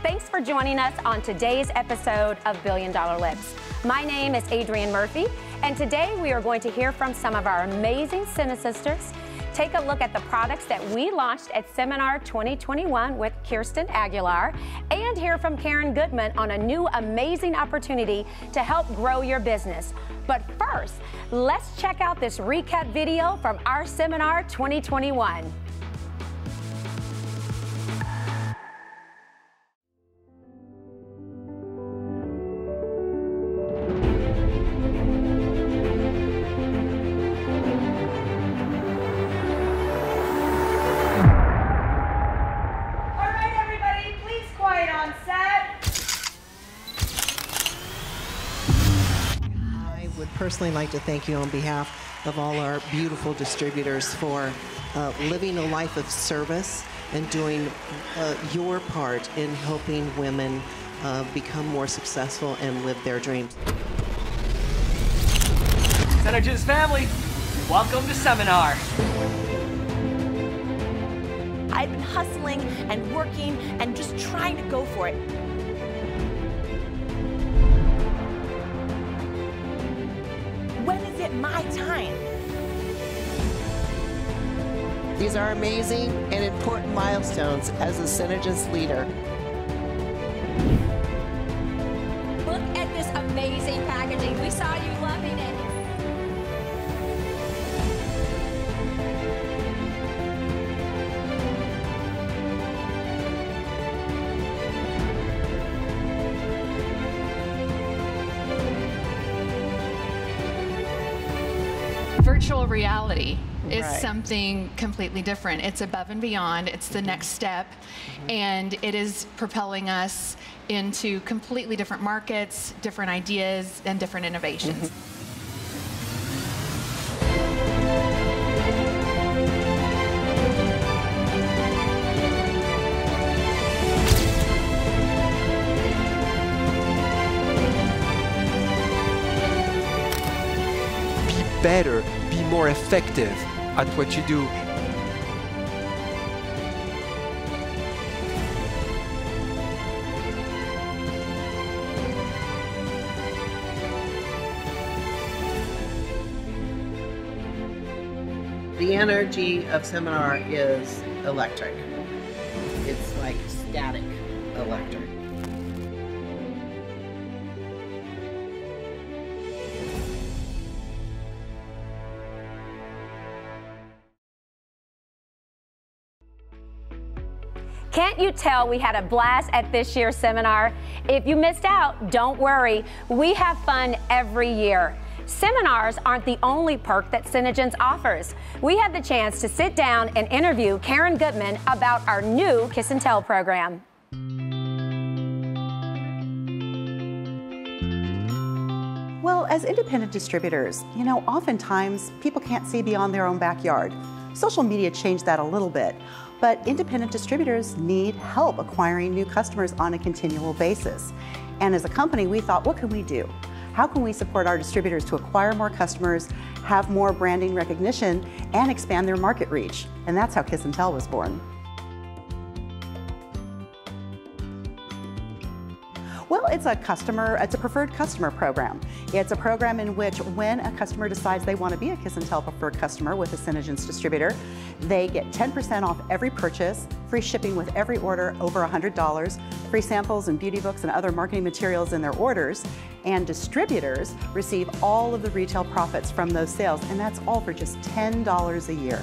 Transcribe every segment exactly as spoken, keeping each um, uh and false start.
Thanks for joining us on today's episode of Billion Dollar Lips. My name is Adrienne Murphy, and today we are going to hear from some of our amazing SeneSisters, take a look at the products that we launched at Seminar twenty twenty-one with Kirsten Aguilar, and hear from Karen Goodman on a new amazing opportunity to help grow your business. But first, let's check out this recap video from our Seminar twenty twenty-one. Personally, like to thank you on behalf of all our beautiful distributors for uh, living a life of service and doing uh, your part in helping women uh, become more successful and live their dreams. SeneGence family, welcome to Seminar. I've been hustling and working and just trying to go for it. My time. These are amazing and important milestones as a SeneGence leader. Look at this amazing packaging. We saw you loving Virtual reality is right. Something completely different. It's above and beyond. It's the next step, mm-hmm. and it is propelling us into completely different markets, different ideas, and different innovations. Mm-hmm. Better, be more effective at what you do. The energy of Seminar is electric. It's like static electric. Can't you tell we had a blast at this year's seminar? If you missed out, don't worry. We have fun every year. Seminars aren't the only perk that SeneGence offers. We had the chance to sit down and interview Karen Goodman about our new Kiss and Tell program. Well, as independent distributors, you know, oftentimes people can't see beyond their own backyard. Social media changed that a little bit, but independent distributors need help acquiring new customers on a continual basis. And as a company, we thought, what can we do? How can we support our distributors to acquire more customers, have more branding recognition, and expand their market reach? And that's how Kiss and Tell was born. Well, it's a customer, it's a preferred customer program. It's a program in which when a customer decides they want to be a Kiss and Tell preferred customer with a SeneGence distributor, they get ten percent off every purchase, free shipping with every order over one hundred dollars, free samples and beauty books and other marketing materials in their orders, and distributors receive all of the retail profits from those sales, and that's all for just ten dollars a year.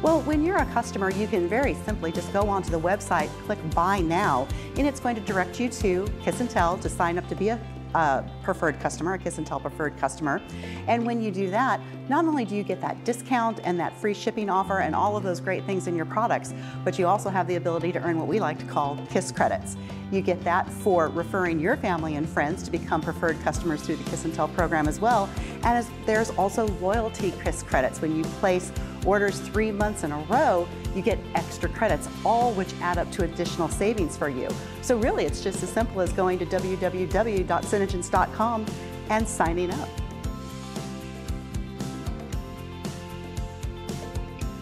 Well, when you're a customer, you can very simply just go onto the website, click Buy Now, and it's going to direct you to Kiss and Tell to sign up to be a uh, preferred customer, a Kiss and Tell preferred customer. And when you do that, not only do you get that discount and that free shipping offer and all of those great things in your products, but you also have the ability to earn what we like to call Kiss credits. You get that for referring your family and friends to become preferred customers through the Kiss and Tell program as well. And as there's also loyalty Kiss credits. When you place orders three months in a row, you get extra credits, all which add up to additional savings for you. So really, it's just as simple as going to w w w dot senegence dot com and signing up.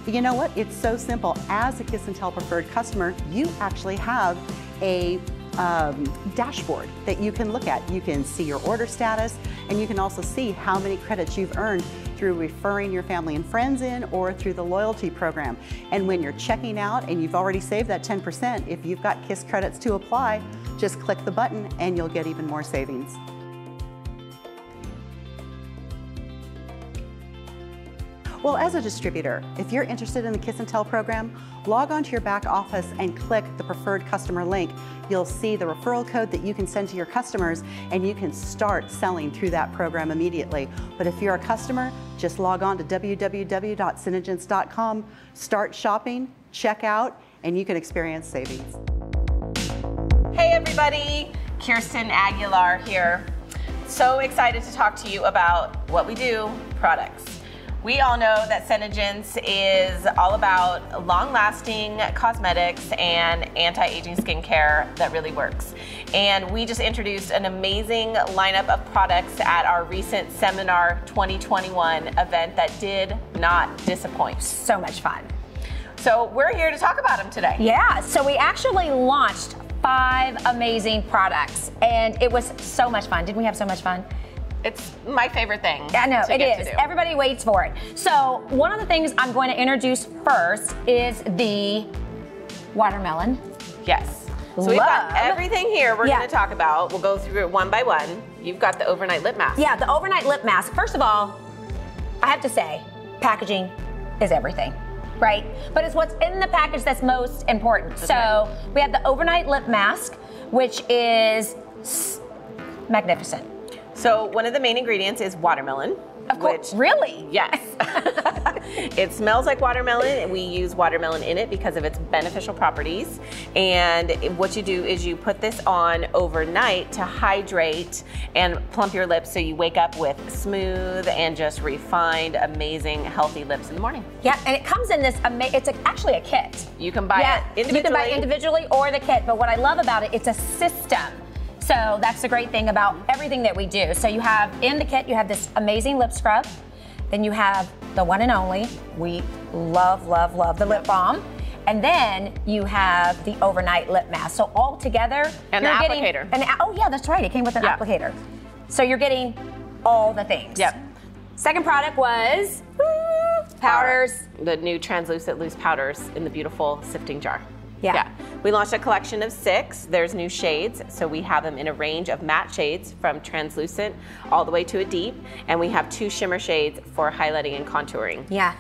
But you know what? It's so simple. As a Kiss and Tell preferred customer, you actually have a um, dashboard that you can look at. You can see your order status, and you can also see how many credits you've earned through referring your family and friends in or through the loyalty program. And when you're checking out and you've already saved that ten percent, if you've got KISS credits to apply, just click the button and you'll get even more savings. Well, as a distributor, if you're interested in the Kiss and Tell program, log on to your back office and click the preferred customer link. You'll see the referral code that you can send to your customers, and you can start selling through that program immediately. But if you're a customer, just log on to w w w dot senegence dot com, start shopping, check out, and you can experience savings. Hey everybody, Kirsten Aguilar here. So excited to talk to you about what we do, products. We all know that SeneGence is all about long-lasting cosmetics and anti-aging skincare that really works. And we just introduced an amazing lineup of products at our recent Seminar twenty twenty-one event that did not disappoint. So much fun. So we're here to talk about them today. Yeah, so we actually launched five amazing products, and it was so much fun. Didn't we have so much fun? It's my favorite thing. I know, it is. Everybody waits for it. So one of the things I'm going to introduce first is the watermelon. Yes. So we've got everything here we're going to talk about. We'll go through it one by one. You've got the overnight lip mask. Yeah, the overnight lip mask. First of all, I have to say, packaging is everything, right? But it's what's in the package that's most important. So we have the overnight lip mask, which is magnificent. So one of the main ingredients is watermelon. Of course, which, really? Yes. It smells like watermelon, and we use watermelon in it because of its beneficial properties. And what you do is you put this on overnight to hydrate and plump your lips so you wake up with smooth and just refined, amazing, healthy lips in the morning. Yeah, and it comes in this, ama it's a, actually a kit. You can buy yeah, it individually. You can buy it individually or the kit, but what I love about it, it's a system. So that's the great thing about everything that we do. So you have in the kit, you have this amazing lip scrub. Then you have the one and only, we love, love, love the lip balm. And then you have the overnight lip mask. So all together. And you're the applicator. An, oh yeah, that's right. It came with an yeah. applicator. So you're getting all the things. Yep. Second product was woo, powders. Our, the new translucent loose powders in the beautiful sifting jar. Yeah. yeah. We launched a collection of six. There's new shades, so we have them in a range of matte shades from translucent all the way to a deep, and we have two shimmer shades for highlighting and contouring. Yeah.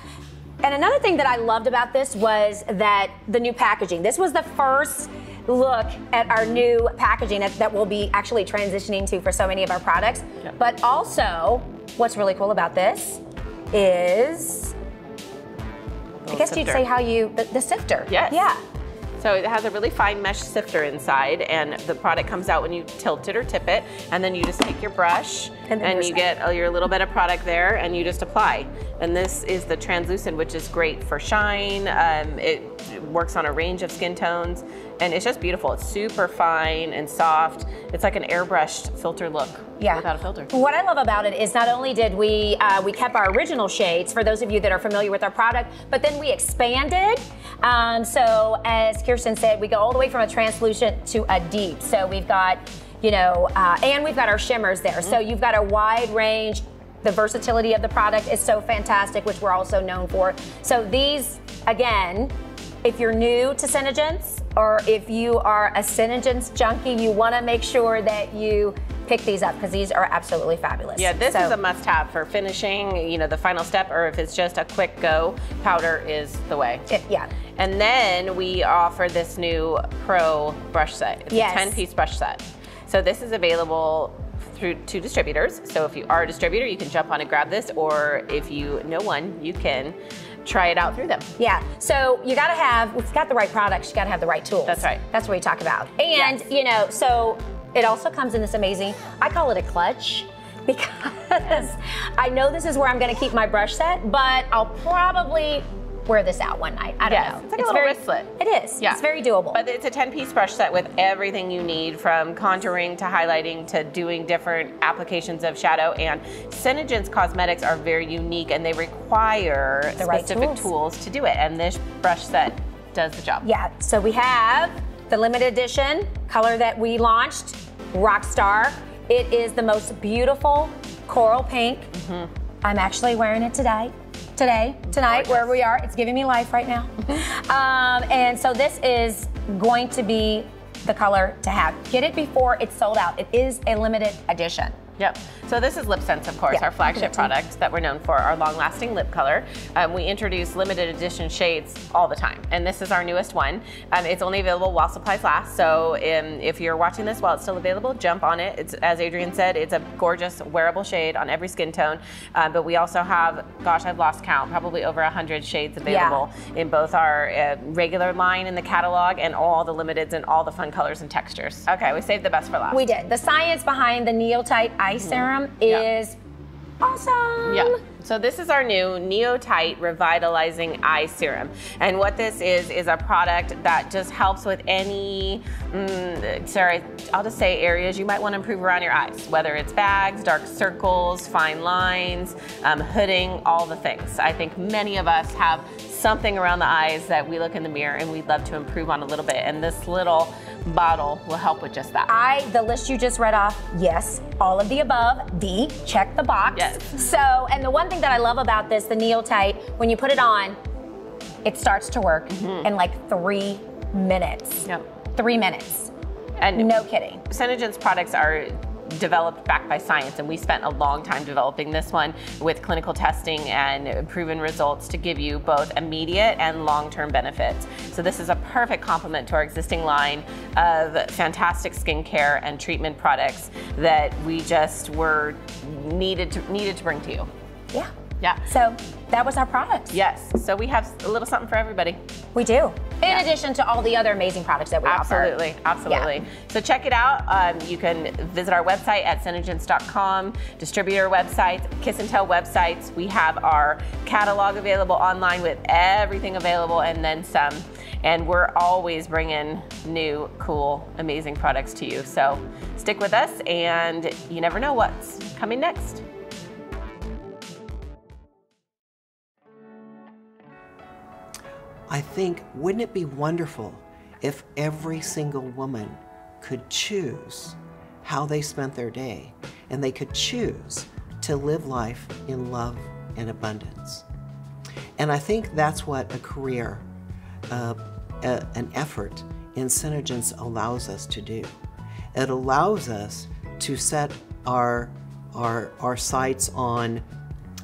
And another thing that I loved about this was that the new packaging. This was the first look at our new packaging that, that we'll be actually transitioning to for so many of our products. Yeah. But also, what's really cool about this is, I guess sifter. You'd say how you, the, the sifter. Yes. Yeah. So it has a really fine mesh sifter inside, and the product comes out when you tilt it or tip it, and then you just take your brush and, and you get oh, your little bit of product there, and you just apply. And this is the translucent, which is great for shine. Um, it works on a range of skin tones, and it's just beautiful. It's super fine and soft. It's like an airbrushed filter look yeah. without a filter. What I love about it is not only did we, uh, we kept our original shades, for those of you that are familiar with our product, but then we expanded. Um, so as Kirsten said, we go all the way from a translucent to a deep. So we've got, you know, uh, and we've got our shimmers there. Mm-hmm. So you've got a wide range. The versatility of the product is so fantastic, which we're also known for. So these, again, if you're new to SeneGence, or if you are a SeneGence junkie, you want to make sure that you pick these up because these are absolutely fabulous. Yeah, this so. is a must-have for finishing, you know, the final step, or if it's just a quick go, powder is the way. It, yeah. And then we offer this new Pro brush set. It's yes. a ten-piece brush set. So this is available through two distributors. So if you are a distributor, you can jump on and grab this, or if you know one, you can try it out through them. Yeah, so you gotta have, if you've got the right products, you gotta have the right tools. That's right. That's what we talk about. And, yes. you know, so it also comes in this amazing, I call it a clutch, because I know this is where I'm gonna keep my brush set, but I'll probably wear this out one night. I don't yes. know. It's like it's a little very, wristlet. It is. Yeah. It's very doable. But it's a ten-piece brush set with everything you need, from contouring to highlighting to doing different applications of shadow. And SeneGence cosmetics are very unique, and they require the right specific tools. tools to do it. And this brush set does the job. Yeah. So we have the limited edition color that we launched, Rockstar. It is the most beautiful coral pink. Mm-hmm. I'm actually wearing it today. Today, tonight, where we are. It's giving me life right now. um, and so this is going to be the color to have. Get it before it's sold out. It is a limited edition. Yep. So this is LipSense, of course, yep. our flagship product that we're known for, our long-lasting lip color. Um, we introduce limited edition shades all the time, and this is our newest one. Um, it's only available while supplies last, so um, if you're watching this while it's still available, jump on it. It's, as Adrienne said, it's a gorgeous wearable shade on every skin tone, um, but we also have, gosh, I've lost count, probably over one hundred shades available yeah. in both our uh, regular line in the catalog and all the limiteds and all the fun colors and textures. Okay, we saved the best for last. We did. The science behind the Neotite eye serum is yeah. awesome. Yeah. So this is our new Neotite Revitalizing Eye Serum. And what this is, is a product that just helps with any, mm, sorry, I'll just say areas you might want to improve around your eyes, whether it's bags, dark circles, fine lines, um, hooding, all the things. I think many of us have something around the eyes that we look in the mirror and we'd love to improve on a little bit. And this little bottle will help with just that. I, the list you just read off, yes, all of the above, the, check the box. Yes. So, and the one thing that I love about this, the Neotite, when you put it on, it starts to work mm-hmm. in like three minutes. Yep. Three minutes. And no kidding. SeneGence products are developed backed by science, and we spent a long time developing this one with clinical testing and proven results to give you both immediate and long-term benefits. So this is a perfect complement to our existing line of fantastic skincare and treatment products that we just were needed to, needed to bring to you. Yeah. Yeah. So that was our product. Yes. So we have a little something for everybody. We do. In yeah. addition to all the other amazing products that we absolutely, offer. Absolutely. Absolutely. Yeah. So check it out. Um, you can visit our website at senegence dot com, distributor websites, Kiss and Tell websites. We have our catalog available online with everything available and then some. And we're always bringing new, cool, amazing products to you. So stick with us, and you never know what's coming next. I think, wouldn't it be wonderful if every single woman could choose how they spent their day, and they could choose to live life in love and abundance? And I think that's what a career, uh, a, an effort in SeneGence allows us to do. It allows us to set our, our, our sights on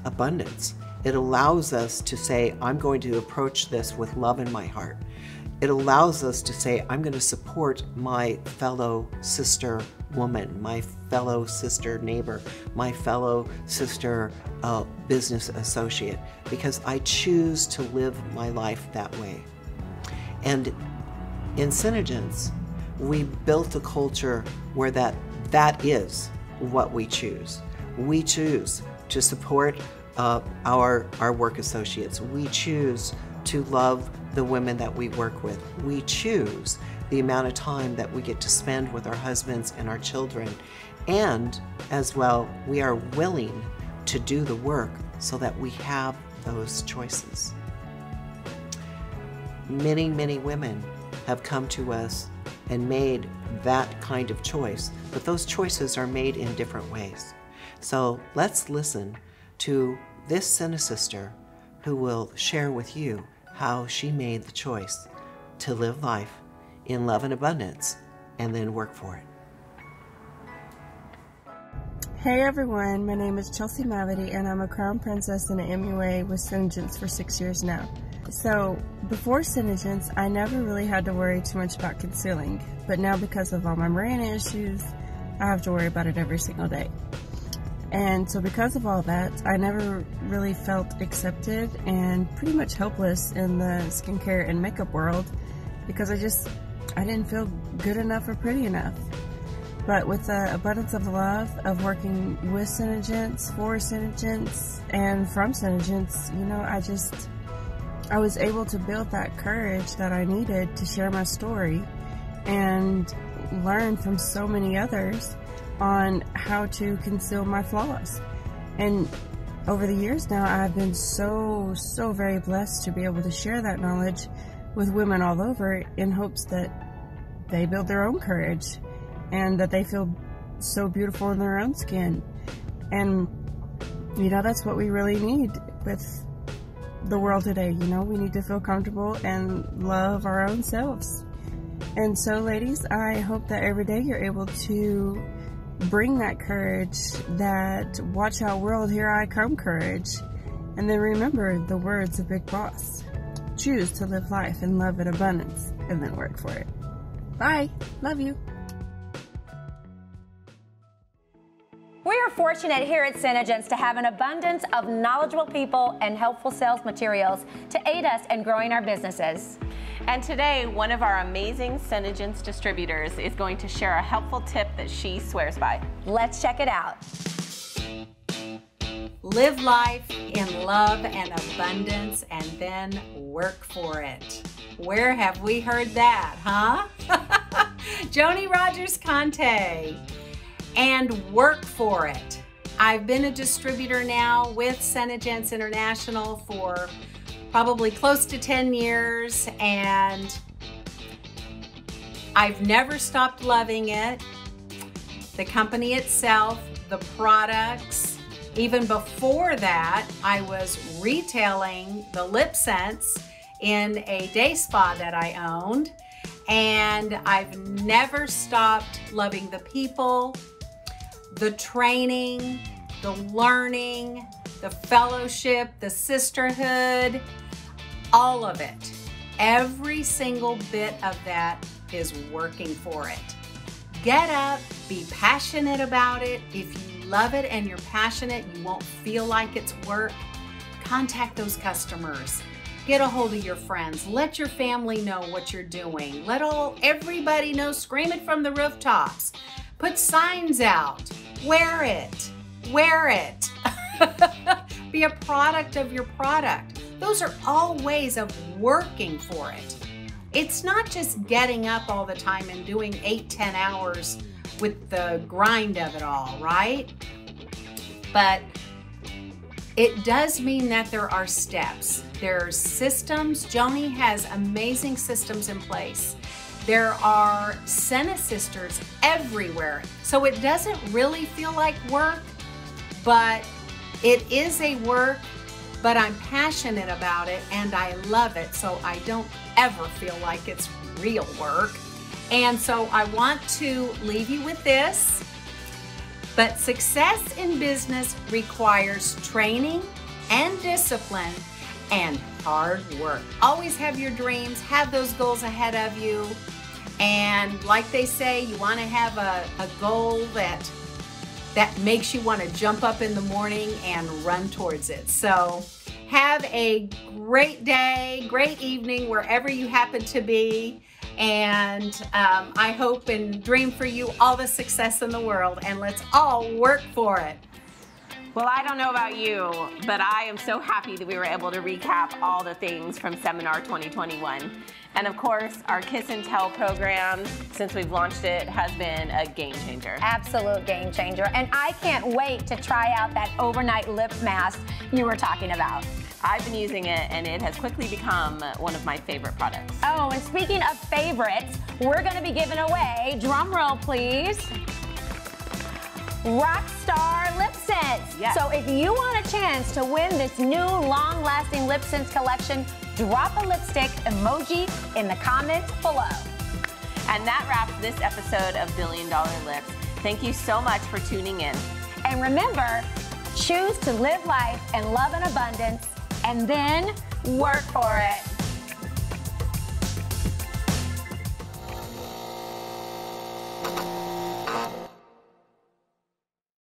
abundance. It allows us to say, I'm going to approach this with love in my heart. It allows us to say, I'm going to support my fellow sister woman, my fellow sister neighbor, my fellow sister uh, business associate, because I choose to live my life that way. And in SeneGence, we built a culture where that, that is what we choose. We choose to support Uh, our, our work associates. We choose to love the women that we work with. We choose the amount of time that we get to spend with our husbands and our children. And as well, we are willing to do the work so that we have those choices. Many, many women have come to us and made that kind of choice, but those choices are made in different ways. So let's listen to this Sene sister who will share with you how she made the choice to live life in love and abundance and then work for it. Hey everyone, my name is Chelsea Mavity, and I'm a crown princess and an M U A with SeneGence for six years now. So before SeneGence, I never really had to worry too much about concealing, but now because of all my Miranda issues, I have to worry about it every single day. And so because of all that, I never really felt accepted and pretty much helpless in the skincare and makeup world, because I just, I didn't feel good enough or pretty enough. But with the abundance of love of working with SeneGence, for SeneGence, and from SeneGence, you know, I just, I was able to build that courage that I needed to share my story and learn from so many others on how to conceal my flaws. And over the years now, I've been so, so very blessed to be able to share that knowledge with women all over in hopes that they build their own courage and that they feel so beautiful in their own skin. And, you know, that's what we really need with the world today. You know, we need to feel comfortable and love our own selves. And so, ladies, I hope that every day you're able to bring that courage, that watch out world, here I come courage. And then remember the words of Big Boss. Choose to live life in love and abundance, and then work for it. Bye. Love you. We are fortunate here at SeneGence to have an abundance of knowledgeable people and helpful sales materials to aid us in growing our businesses. And today, one of our amazing SeneGence distributors is going to share a helpful tip that she swears by. Let's check it out. Live life in love and abundance, and then work for it. Where have we heard that, huh? Joni Rogers Conte. And work for it. I've been a distributor now with SeneGence International for probably close to ten years, and I've never stopped loving it. The company itself, the products. Even before that, I was retailing the LipSense in a day spa that I owned, and I've never stopped loving the people, the training, the learning, the fellowship, the sisterhood, all of it. Every single bit of that is working for it. Get up, be passionate about it. If you love it and you're passionate, you won't feel like it's work. Contact those customers. Get a hold of your friends. Let your family know what you're doing. Let all everybody know, scream it from the rooftops. Put signs out, wear it, wear it. Be a product of your product. Those are all ways of working for it. It's not just getting up all the time and doing eight, ten hours with the grind of it all, right? But it does mean that there are steps. There are systems. Joni has amazing systems in place. There are Sene sisters everywhere. So it doesn't really feel like work, but it is a work, but I'm passionate about it and I love it, so I don't ever feel like it's real work. And so I want to leave you with this, but success in business requires training and discipline and hard work. Always have your dreams, have those goals ahead of you. And like they say, you want to have a, a goal that that makes you want to jump up in the morning and run towards it. So have a great day, great evening, wherever you happen to be. And um, I hope and dream for you all the success in the world, and let's all work for it. Well, I don't know about you, but I am so happy that we were able to recap all the things from Seminar twenty twenty-one. And of course, our Kiss and Tell program, since we've launched it, has been a game changer. Absolute game changer. And I can't wait to try out that overnight lip mask you were talking about. I've been using it, and it has quickly become one of my favorite products. Oh, and speaking of favorites, we're going to be giving away, drum roll please, Rockstar LipSense. Yes. So if you want a chance to win this new long-lasting LipSense collection, drop a lipstick emoji in the comments below. And that wraps this episode of Billion Dollar Lips. Thank you so much for tuning in. And remember, choose to live life in love and abundance, and then work for it.